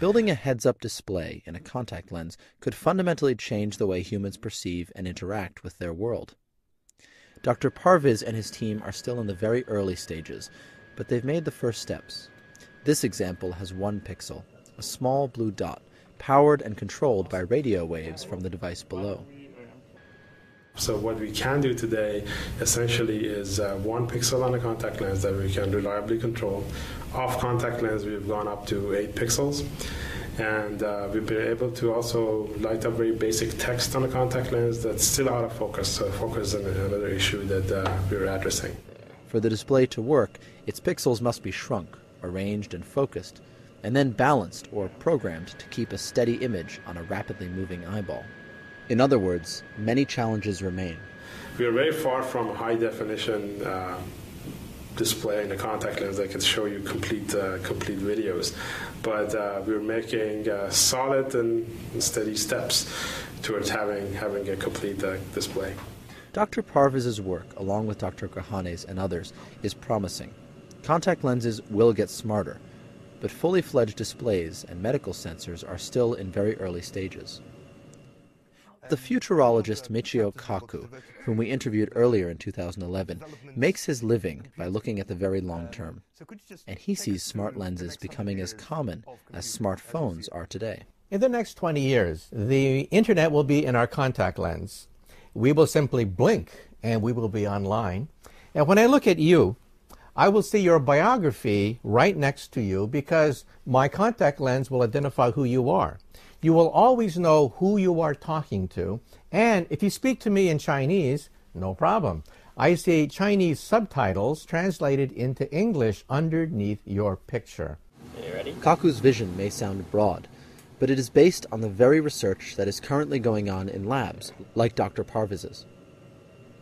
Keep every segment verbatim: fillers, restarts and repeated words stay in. Building a heads-up display in a contact lens could fundamentally change the way humans perceive and interact with their world. Doctor Parviz and his team are still in the very early stages, but they've made the first steps. This example has one pixel, a small blue dot, powered and controlled by radio waves from the device below. So what we can do today essentially is uh, one pixel on a contact lens that we can reliably control. Off contact lens we've gone up to eight pixels, and uh, we've been able to also light up very basic text on a contact lens that's still out of focus. So focus is another issue that uh, we're addressing. For the display to work, its pixels must be shrunk, arranged and focused, and then balanced or programmed to keep a steady image on a rapidly moving eyeball. In other words, many challenges remain. We are very far from a high-definition uh, display in a contact lens that can show you complete, uh, complete videos, but uh, we're making uh, solid and steady steps towards having, having a complete uh, display. Doctor Parviz's work, along with Doctor Kahane's and others, is promising. Contact lenses will get smarter, but fully-fledged displays and medical sensors are still in very early stages. The futurologist Michio Kaku, whom we interviewed earlier in two thousand eleven, makes his living by looking at the very long term, and he sees smart lenses becoming as common as smartphones are today. In the next twenty years, the internet will be in our contact lens. We will simply blink, and we will be online. And when I look at you, I will see your biography right next to you because my contact lens will identify who you are. You will always know who you are talking to. And if you speak to me in Chinese, no problem. I see Chinese subtitles translated into English underneath your picture. Are you ready? Kaku's vision may sound broad, but it is based on the very research that is currently going on in labs, like Doctor Parviz's.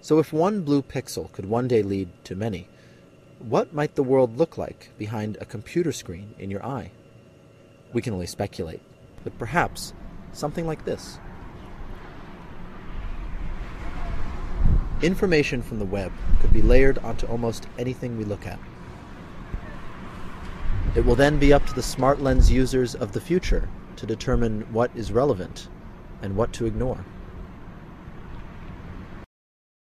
So if one blue pixel could one day lead to many, what might the world look like behind a computer screen in your eye? We can only speculate, but perhaps something like this. Information from the web could be layered onto almost anything we look at. It will then be up to the smart lens users of the future to determine what is relevant and what to ignore.